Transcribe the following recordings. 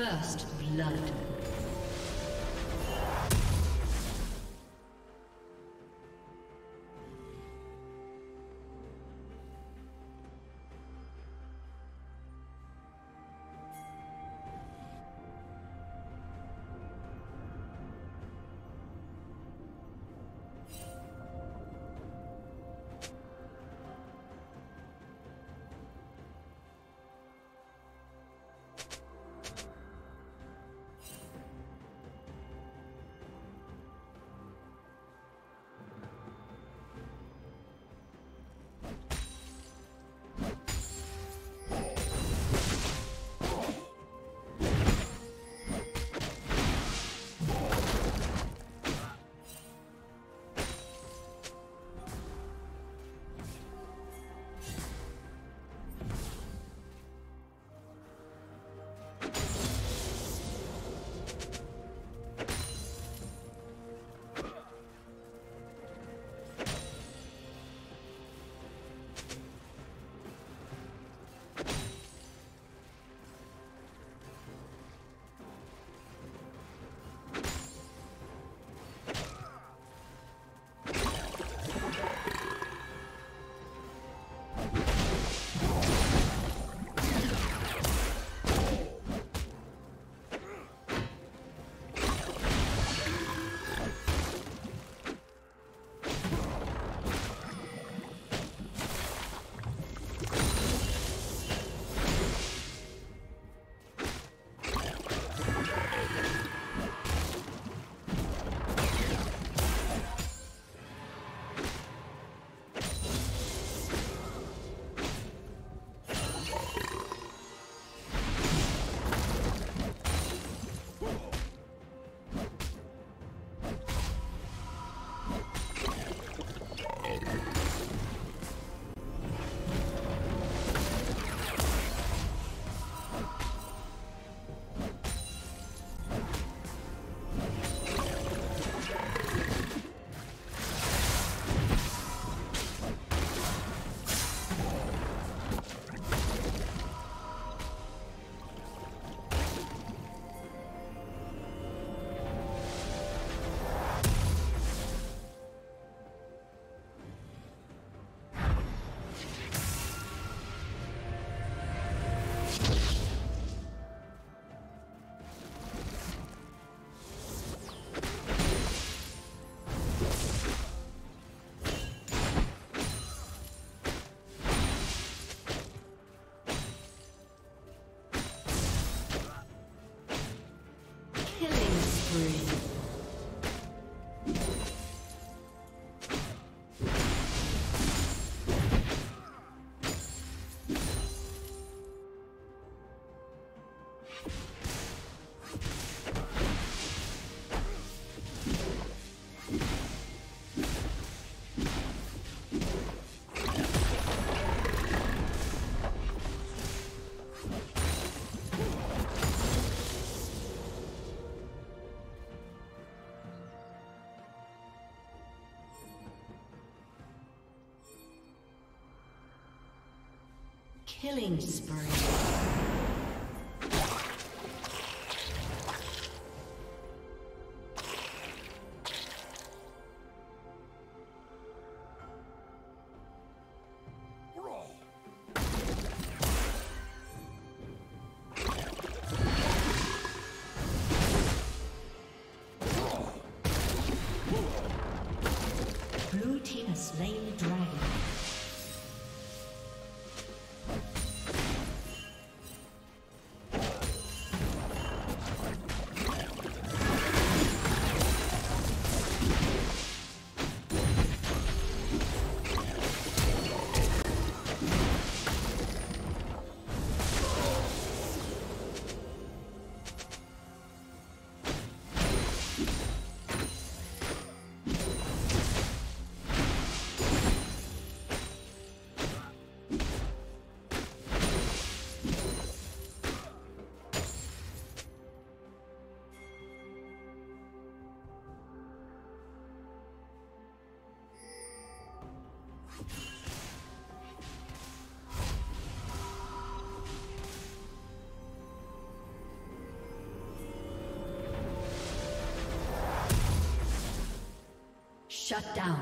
First blood. Killing spree. Shut down.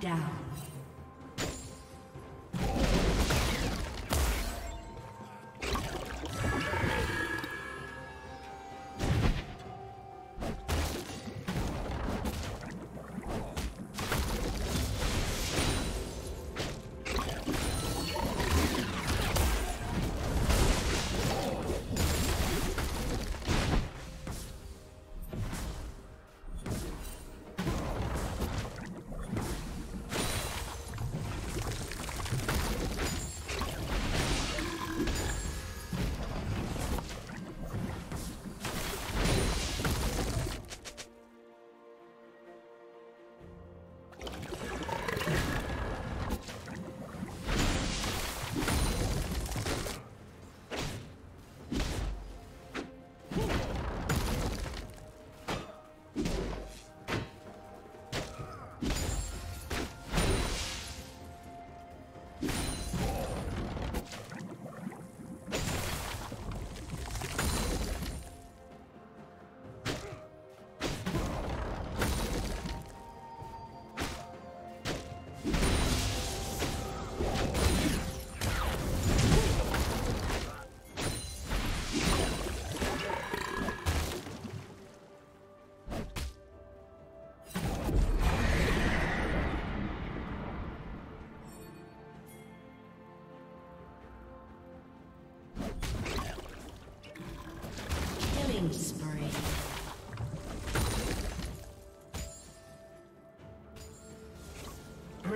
Down.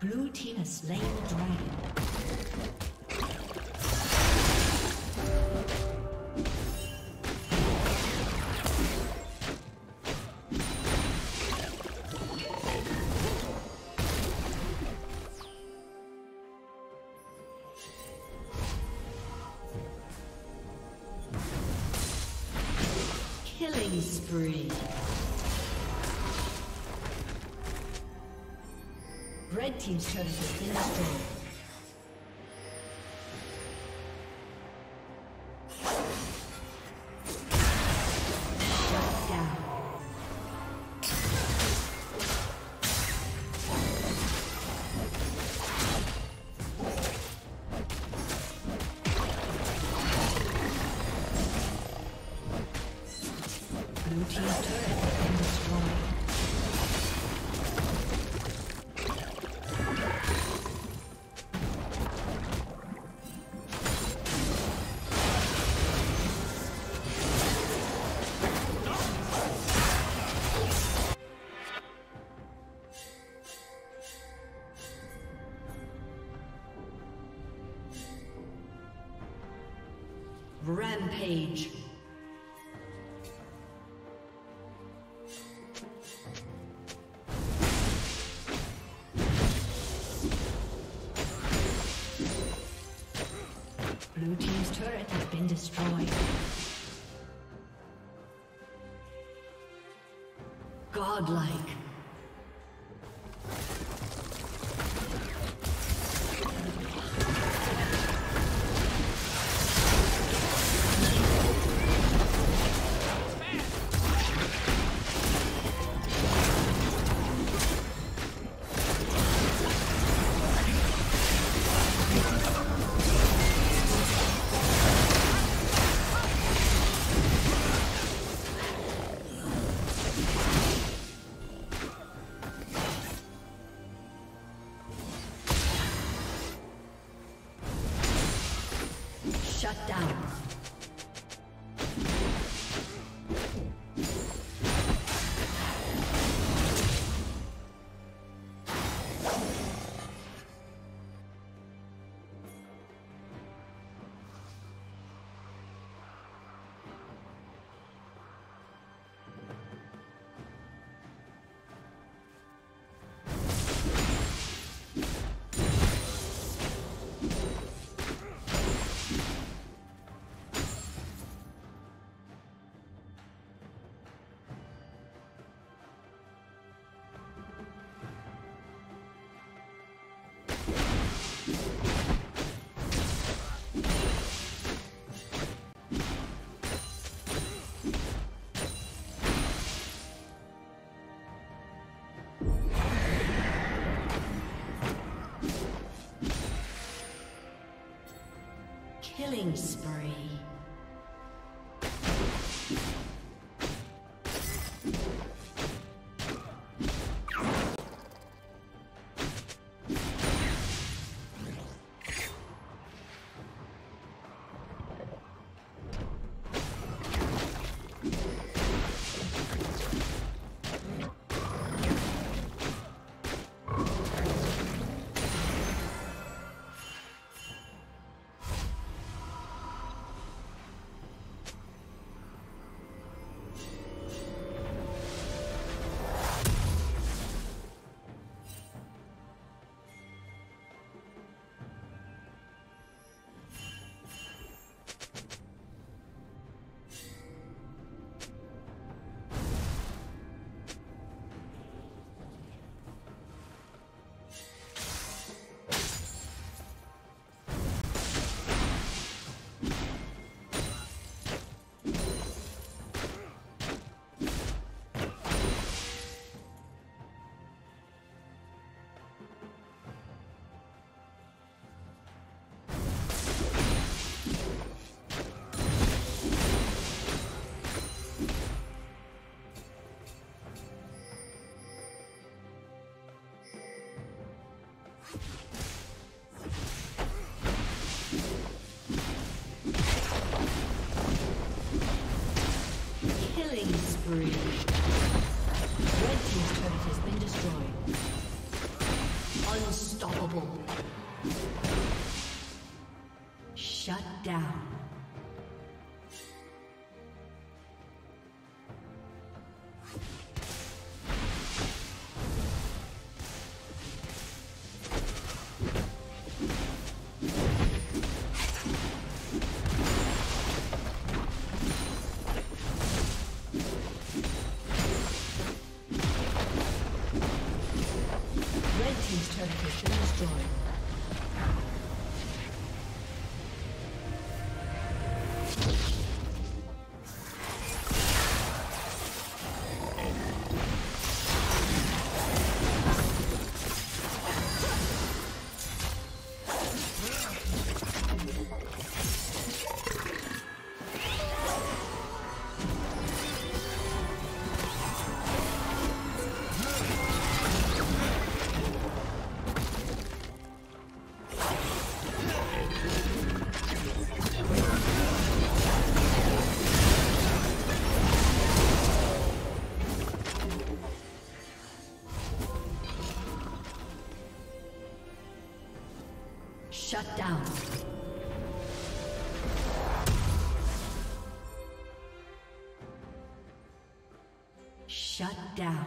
Blue team has slain the dragon. Killing spree. Red team's turret has been destroyed. Rampage. Blue team's turret has been destroyed. Godlike. Shut down. Killing spree. Shut down. Shut down. Shut down.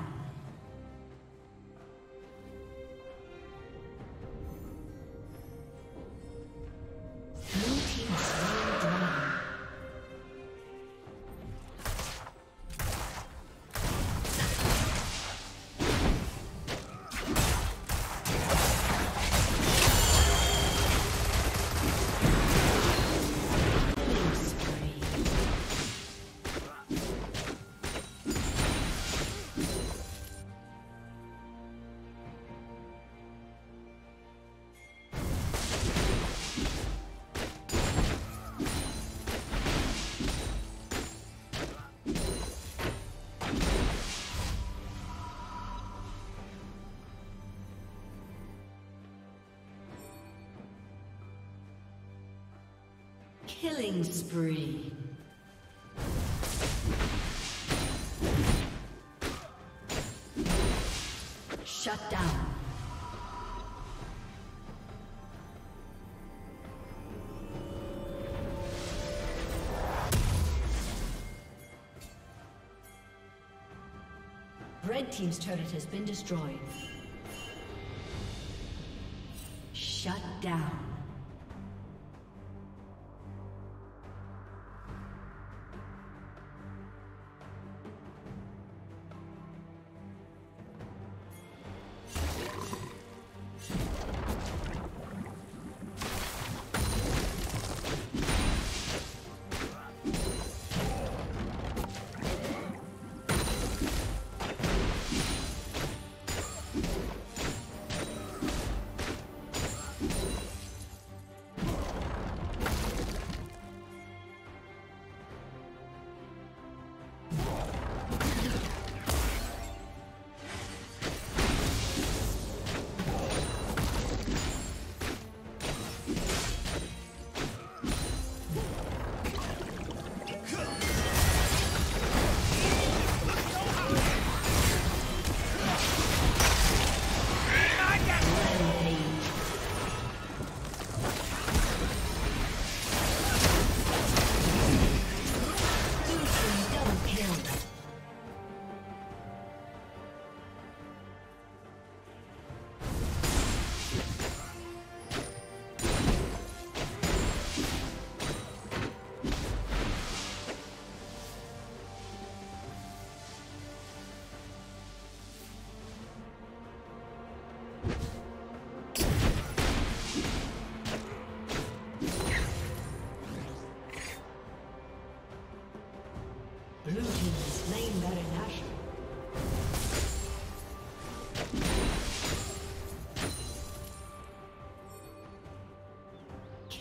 Killing spree. Shut down. Red team's turret has been destroyed. Shut down.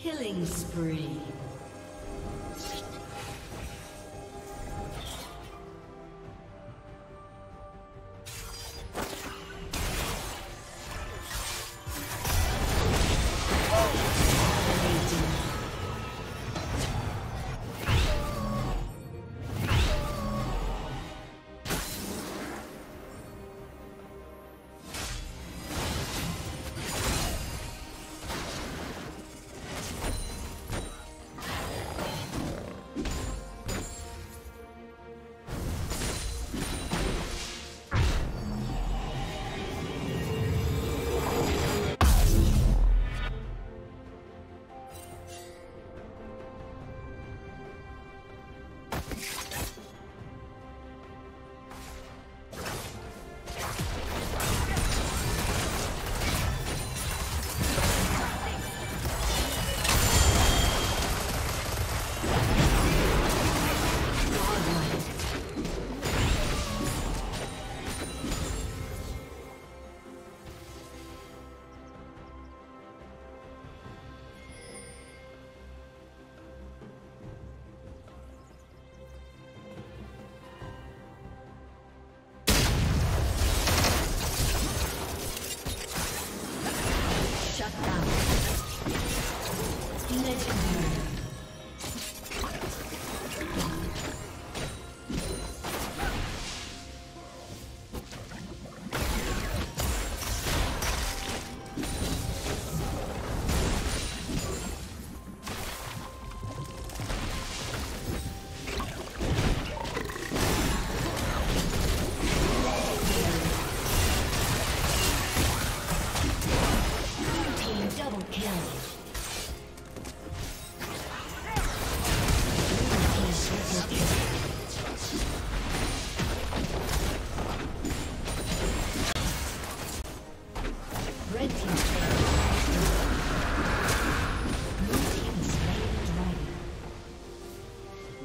Killing spree.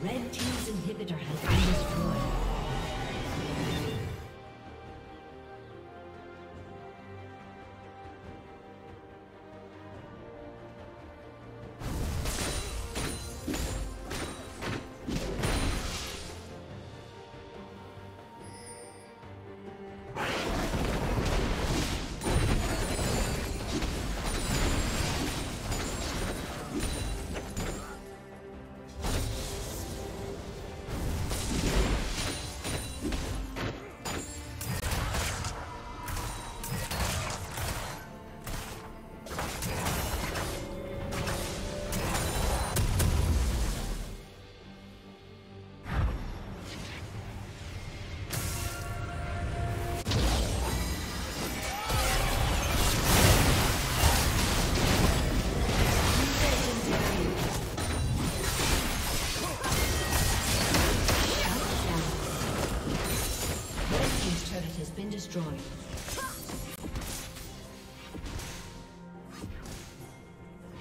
Red team's inhibitor has been destroyed.